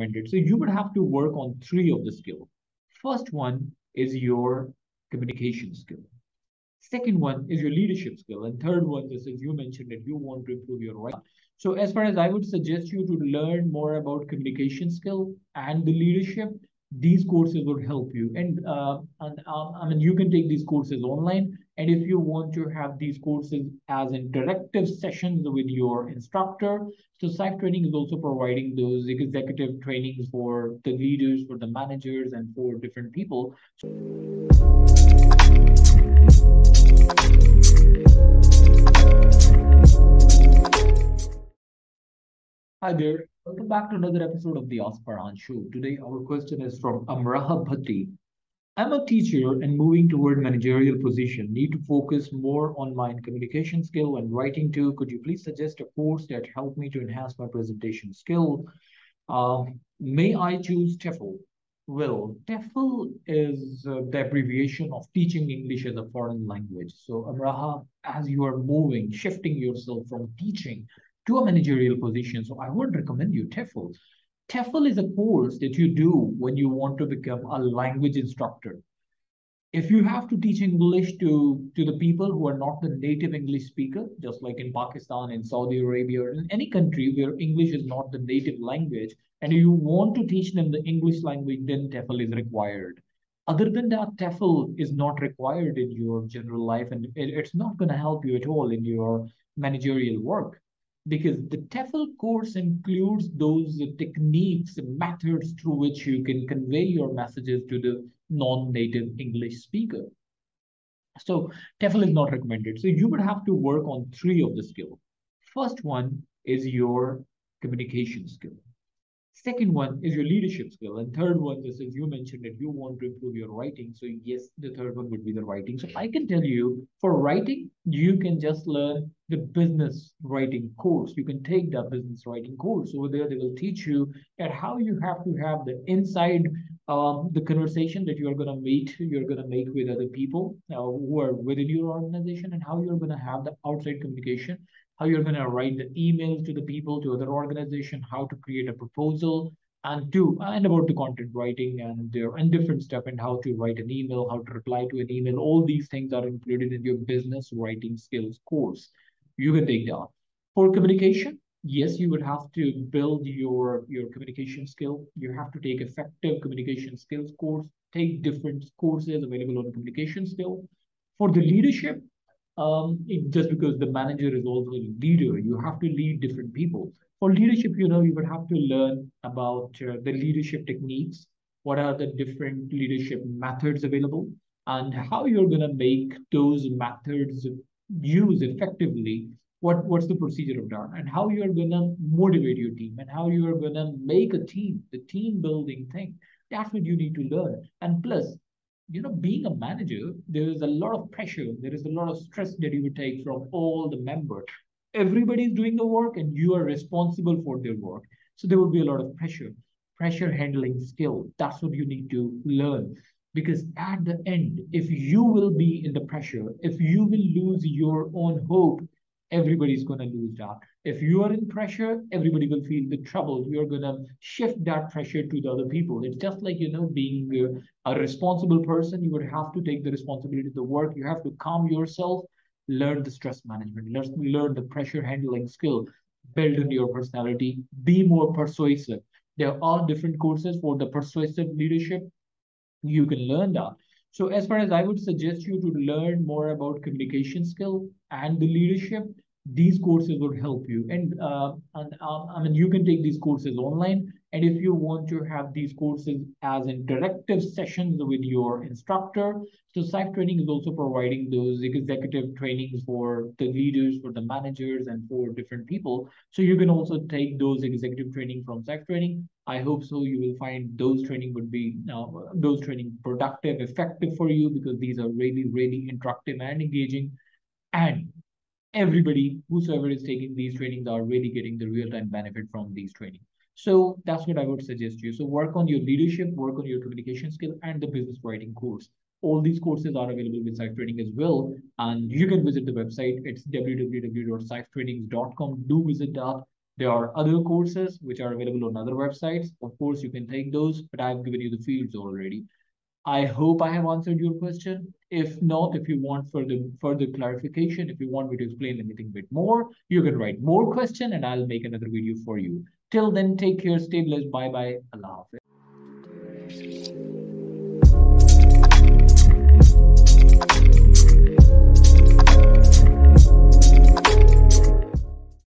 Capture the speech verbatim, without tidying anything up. recommended. So you would have to work on three of the skills. First one is your communication skill. Second one is your leadership skill. And third one is, as you mentioned, that you want to improve your writing. So as far as I would suggest you to learn more about communication skill and the leadership, these courses would help you. And, uh, and uh, I mean, you can take these courses online. And if you want to have these courses as interactive sessions with your instructor, so SIFE Training is also providing those executive trainings for the leaders, for the managers, and for different people. So hi there, welcome back to another episode of The Ask Farhan Show. Today, our question is from Amraha Bhatti. I'm a teacher and moving toward managerial position. Need to focus more on my communication skill and writing too. Could you please suggest a course that helped me to enhance my presentation skill? Uh, may I choose T E F L? Well, T E F L is uh, the abbreviation of Teaching English as a Foreign Language. So Amraha, as you are moving, shifting yourself from teaching to a managerial position, so I would recommend you T E F L. T E F L is a course that you do when you want to become a language instructor. If you have to teach English to, to the people who are not the native English speaker, just like in Pakistan, in Saudi Arabia, or in any country where English is not the native language, and you want to teach them the English language, then T E F L is required. Other than that, T E F L is not required in your general life, and it, it's not going to help you at all in your managerial work. Because the T E F L course includes those techniques and methods through which you can convey your messages to the non-native English speaker. So T E F L is not recommended. So you would have to work on three of the skills. First one is your communication skill. Second one is your leadership skill. And third one is, as you mentioned, that you want to improve your writing. So yes, the third one would be the writing. So I can tell you, for writing, you can just learn the business writing course. You can take that business writing course. Over there, they will teach you at how you have to have the inside, um, the conversation that you're going to meet, you're going to make with other people uh, who are within your organization, and how you're going to have the outside communication, how you're going to write the emails to the people, to other organization, how to create a proposal, and to and about the content writing and their and different stuff, and how to write an email, how to reply to an email. All these things are included in your business writing skills course. You can take that. For communication, yes, you would have to build your, your communication skill. You have to take effective communication skills course, take different courses available on communication skill. For the leadership, Um, it, just because the manager is also a leader, you have to lead different people. For leadership, you know, you would have to learn about uh, the leadership techniques, what are the different leadership methods available, and how you're going to make those methods use effectively, what, what's the procedure of that, and how you're going to motivate your team, and how you're going to make a team, the team building thing. That's what you need to learn. And plus, you know, being a manager, there is a lot of pressure. There is a lot of stress that you would take from all the members. Everybody is doing the work and you are responsible for their work. So there will be a lot of pressure. Pressure handling skill. That's what you need to learn. Because at the end, if you will be in the pressure, if you will lose your own hope, everybody's going to lose that. If you are in pressure, everybody will feel the trouble. You're going to shift that pressure to the other people. It's just like, you know, being a responsible person, you would have to take the responsibility of the work. You have to calm yourself, learn the stress management, learn, learn the pressure handling skill, build on your personality, be more persuasive. There are different courses for the persuasive leadership. You can learn that. So as far as I would suggest you to learn more about communication skill and the leadership, these courses would help you. And, uh, and uh, I mean, you can take these courses online. And if you want to have these courses as interactive sessions with your instructor, so SIFE Training is also providing those executive trainings for the leaders, for the managers, and for different people. So you can also take those executive training from SIFE Training. I hope so. You will find those training would be uh, those training productive, effective for you, because these are really, really interactive and engaging. And everybody, whosoever is taking these trainings, are really getting the real-time benefit from these trainings. So that's what I would suggest you. So work on your leadership, work on your communication skill, and the business writing course. All these courses are available with SIFE Training as well. And you can visit the website. It's w w w dot sife trainings dot com. Do visit that. There are other courses which are available on other websites. Of course, you can take those, but I've given you the fields already. I hope I have answered your question. If not, if you want further further clarification, if you want me to explain anything a bit more, you can write more questions and I'll make another video for you. Till then, take care, stay blessed, bye-bye, Allah Hafiz.